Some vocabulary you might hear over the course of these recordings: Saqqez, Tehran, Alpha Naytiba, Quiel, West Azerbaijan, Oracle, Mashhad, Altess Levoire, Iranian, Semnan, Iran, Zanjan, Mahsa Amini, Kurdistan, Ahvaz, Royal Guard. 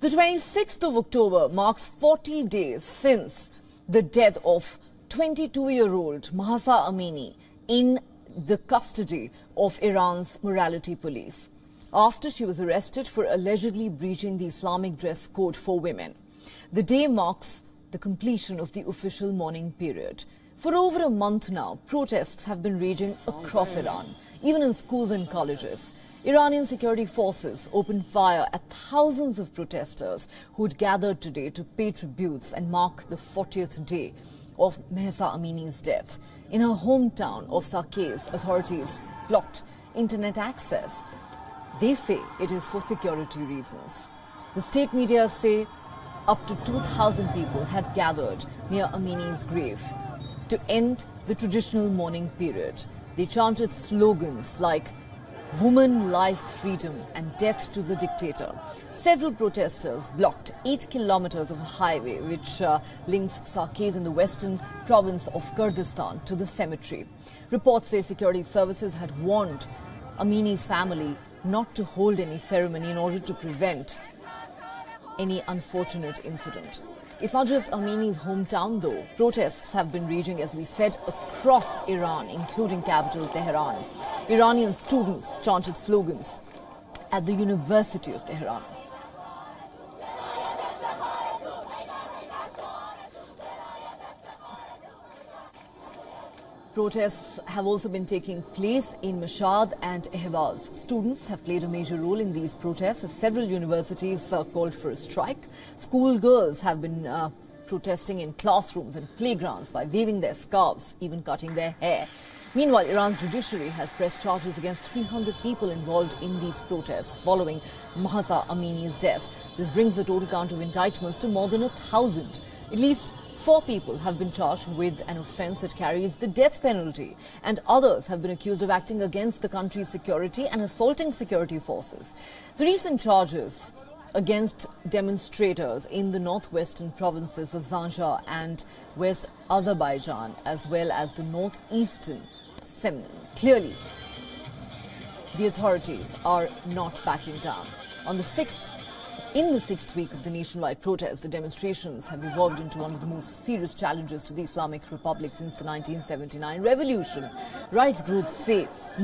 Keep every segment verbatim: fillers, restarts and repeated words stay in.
The twenty-sixth of October marks forty days since the death of twenty-two-year-old Mahsa Amini in the custody of Iran's morality police, after she was arrested for allegedly breaching the Islamic dress code for women. The day marks the completion of the official mourning period. For over a month now, protests have been raging across Iran, even in schools and colleges. Iranian security forces opened fire at thousands of protesters who had gathered today to pay tributes and mark the fortieth day of Mahsa Amini's death. In her hometown of Saqqez, authorities blocked internet access. They say it is for security reasons. The state media say up to two thousand people had gathered near Amini's grave to end the traditional mourning period. They chanted slogans like "Woman, life, freedom and death to the dictator." Several protesters blocked eight kilometers of highway which uh, links Saqqez in the western province of Kurdistan to the cemetery. Reports say security services had warned Amini's family not to hold any ceremony in order to prevent any unfortunate incident. It's not just Amini's hometown though. Protests have been raging, as we said, across Iran, including capital Tehran. Iranian students chanted slogans at the University of Tehran. Protests have also been taking place in Mashhad and Ahvaz. Students have played a major role in these protests, as several universities uh, called for a strike. Schoolgirls have been uh, protesting in classrooms and playgrounds by waving their scarves, even cutting their hair. Meanwhile, Iran's judiciary has pressed charges against three hundred people involved in these protests following Mahsa Amini's death. This brings the total count of indictments to more than a thousand. At least four people have been charged with an offence that carries the death penalty, and others have been accused of acting against the country's security and assaulting security forces. The recent charges against demonstrators in the northwestern provinces of Zanjan and West Azerbaijan, as well as the northeastern Semnan. Clearly, the authorities are not backing down. On the sixth In the sixth week of the nationwide protest, the demonstrations have evolved into one of the most serious challenges to the Islamic Republic since the nineteen seventy-nine revolution. Rights groups say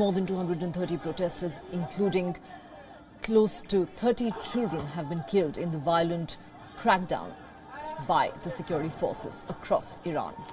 more than two hundred thirty protesters, including close to thirty children, have been killed in the violent crackdown by the security forces across Iran.